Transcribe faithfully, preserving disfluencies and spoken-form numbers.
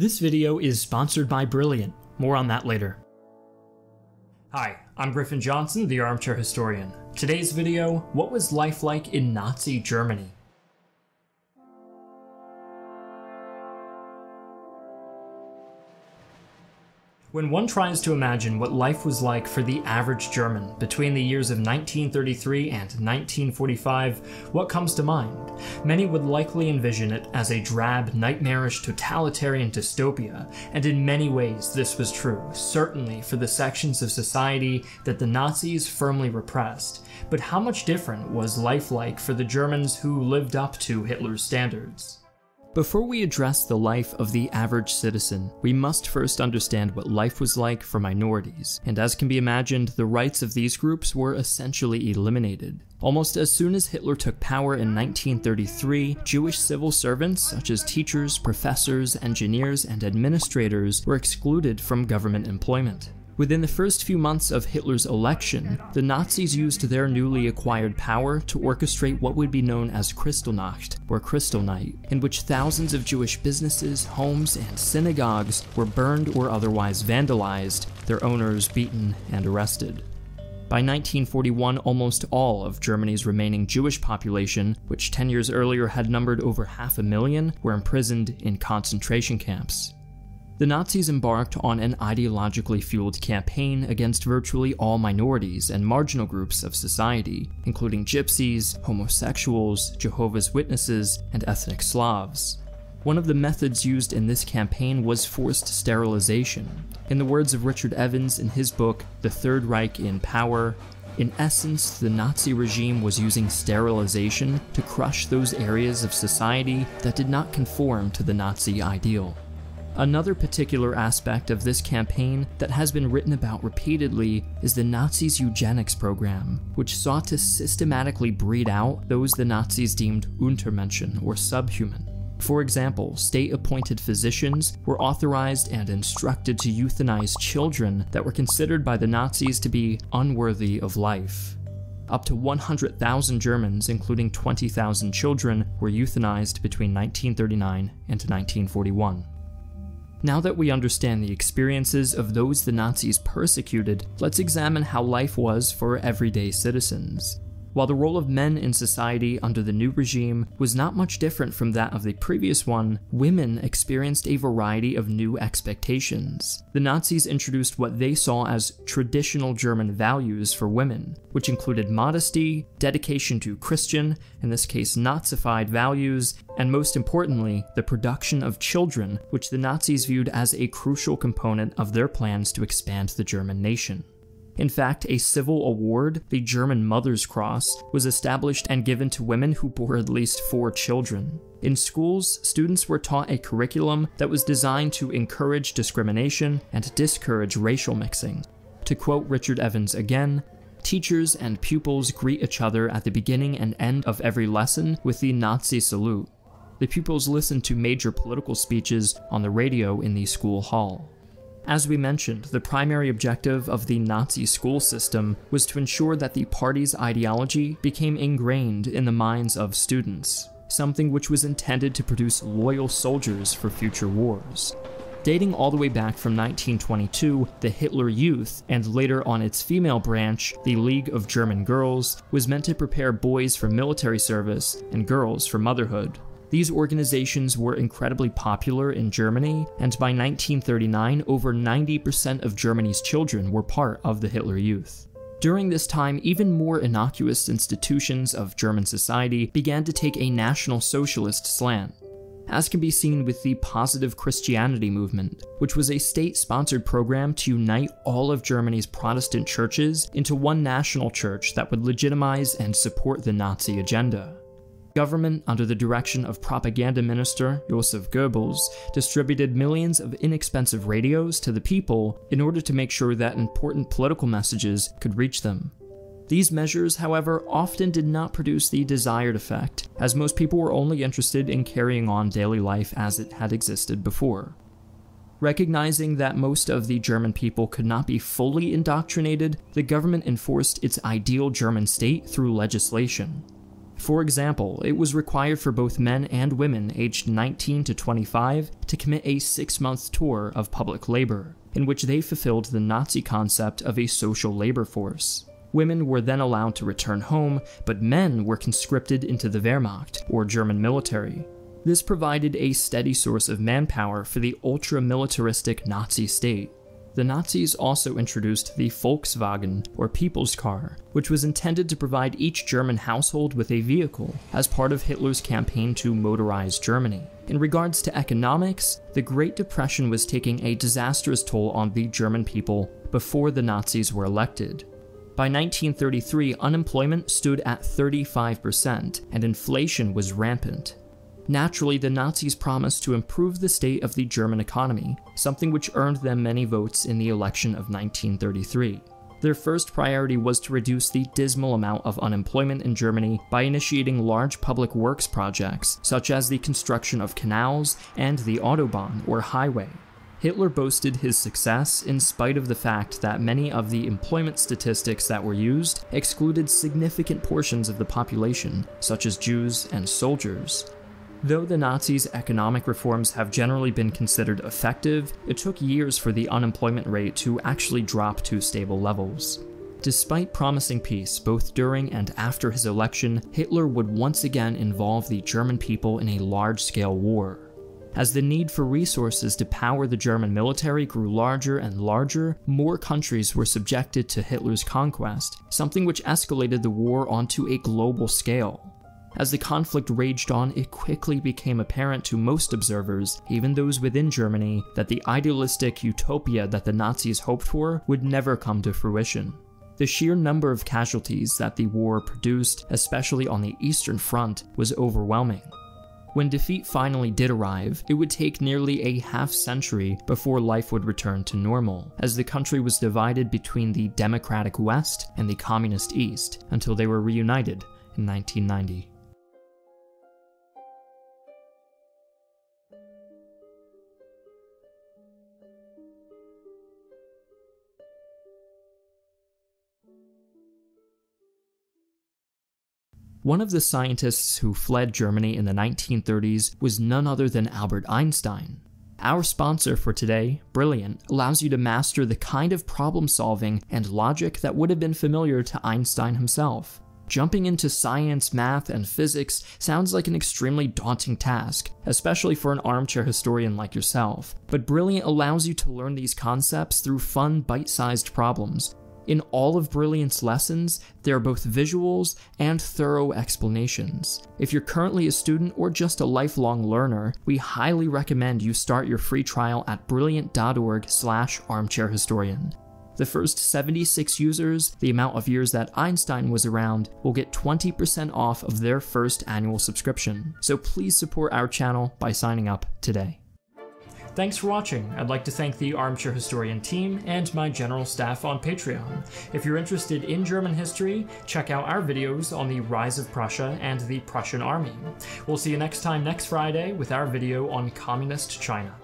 This video is sponsored by Brilliant. More on that later. Hi, I'm Griffin Johnson, the Armchair Historian. Today's video, what was life like in Nazi Germany? When one tries to imagine what life was like for the average German between the years of nineteen thirty-three and nineteen forty-five, what comes to mind? Many would likely envision it as a drab, nightmarish, totalitarian dystopia, and in many ways this was true, certainly for the sections of society that the Nazis firmly repressed. But how much different was life like for the Germans who lived up to Hitler's standards? Before we address the life of the average citizen, we must first understand what life was like for minorities, and as can be imagined, the rights of these groups were essentially eliminated. Almost as soon as Hitler took power in nineteen thirty-three, Jewish civil servants such as teachers, professors, engineers, and administrators were excluded from government employment. Within the first few months of Hitler's election, the Nazis used their newly acquired power to orchestrate what would be known as Kristallnacht, or Kristallnacht, in which thousands of Jewish businesses, homes, and synagogues were burned or otherwise vandalized, their owners beaten and arrested. By nineteen forty-one, almost all of Germany's remaining Jewish population, which ten years earlier had numbered over half a million, were imprisoned in concentration camps. The Nazis embarked on an ideologically fueled campaign against virtually all minorities and marginal groups of society, including gypsies, homosexuals, Jehovah's Witnesses, and ethnic Slavs. One of the methods used in this campaign was forced sterilization. In the words of Richard Evans in his book, The Third Reich in Power, in essence, the Nazi regime was using sterilization to crush those areas of society that did not conform to the Nazi ideal. Another particular aspect of this campaign that has been written about repeatedly is the Nazis' eugenics program, which sought to systematically breed out those the Nazis deemed untermenschen, or subhuman. For example, state-appointed physicians were authorized and instructed to euthanize children that were considered by the Nazis to be unworthy of life. Up to one hundred thousand Germans, including twenty thousand children, were euthanized between nineteen thirty-nine and nineteen forty-one. Now that we understand the experiences of those the Nazis persecuted, let's examine how life was for everyday citizens. While the role of men in society under the new regime was not much different from that of the previous one, women experienced a variety of new expectations. The Nazis introduced what they saw as traditional German values for women, which included modesty, dedication to Christian, in this case Nazified values, and most importantly, the production of children, which the Nazis viewed as a crucial component of their plans to expand the German nation. In fact, a civil award, the German Mother's Cross, was established and given to women who bore at least four children. In schools, students were taught a curriculum that was designed to encourage discrimination and discourage racial mixing. To quote Richard Evans again, "Teachers and pupils greet each other at the beginning and end of every lesson with the Nazi salute. The pupils listen to major political speeches on the radio in the school hall." As we mentioned, the primary objective of the Nazi school system was to ensure that the party's ideology became ingrained in the minds of students, something which was intended to produce loyal soldiers for future wars. Dating all the way back from nineteen twenty-two, the Hitler Youth, and later on its female branch, the League of German Girls, was meant to prepare boys for military service and girls for motherhood. These organizations were incredibly popular in Germany, and by nineteen thirty-nine, over ninety percent of Germany's children were part of the Hitler Youth. During this time, even more innocuous institutions of German society began to take a National Socialist slant, as can be seen with the Positive Christianity Movement, which was a state-sponsored program to unite all of Germany's Protestant churches into one national church that would legitimize and support the Nazi agenda. Government, under the direction of propaganda minister Josef Goebbels, distributed millions of inexpensive radios to the people in order to make sure that important political messages could reach them. These measures, however, often did not produce the desired effect, as most people were only interested in carrying on daily life as it had existed before. Recognizing that most of the German people could not be fully indoctrinated, the government enforced its ideal German state through legislation. For example, it was required for both men and women aged nineteen to twenty-five to commit a six-month tour of public labor, in which they fulfilled the Nazi concept of a social labor force. Women were then allowed to return home, but men were conscripted into the Wehrmacht, or German military. This provided a steady source of manpower for the ultra-militaristic Nazi state. The Nazis also introduced the Volkswagen, or people's car, which was intended to provide each German household with a vehicle as part of Hitler's campaign to motorize Germany. In regards to economics, the Great Depression was taking a disastrous toll on the German people before the Nazis were elected. By nineteen thirty-three, unemployment stood at thirty-five percent, and inflation was rampant. Naturally, the Nazis promised to improve the state of the German economy, something which earned them many votes in the election of nineteen thirty-three. Their first priority was to reduce the dismal amount of unemployment in Germany by initiating large public works projects, such as the construction of canals and the Autobahn, or highway. Hitler boasted his success in spite of the fact that many of the employment statistics that were used excluded significant portions of the population, such as Jews and soldiers. Though the Nazis' economic reforms have generally been considered effective, it took years for the unemployment rate to actually drop to stable levels. Despite promising peace both during and after his election, Hitler would once again involve the German people in a large-scale war. As the need for resources to power the German military grew larger and larger, more countries were subjected to Hitler's conquest, something which escalated the war onto a global scale. As the conflict raged on, it quickly became apparent to most observers, even those within Germany, that the idealistic utopia that the Nazis hoped for would never come to fruition. The sheer number of casualties that the war produced, especially on the Eastern Front, was overwhelming. When defeat finally did arrive, it would take nearly a half century before life would return to normal, as the country was divided between the democratic West and the communist East, until they were reunited in nineteen ninety. One of the scientists who fled Germany in the nineteen thirties was none other than Albert Einstein. Our sponsor for today, Brilliant, allows you to master the kind of problem-solving and logic that would have been familiar to Einstein himself. Jumping into science, math, and physics sounds like an extremely daunting task, especially for an armchair historian like yourself, but Brilliant allows you to learn these concepts through fun, bite-sized problems. In all of Brilliant's lessons, there are both visuals and thorough explanations. If you're currently a student or just a lifelong learner, we highly recommend you start your free trial at brilliant dot org slash armchair historian. The first seventy-six users, the amount of years that Einstein was around, will get twenty percent off of their first annual subscription. So please support our channel by signing up today. Thanks for watching. I'd like to thank the Armchair Historian team and my general staff on Patreon. If you're interested in German history, check out our videos on the rise of Prussia and the Prussian army. We'll see you next time next Friday with our video on Communist China.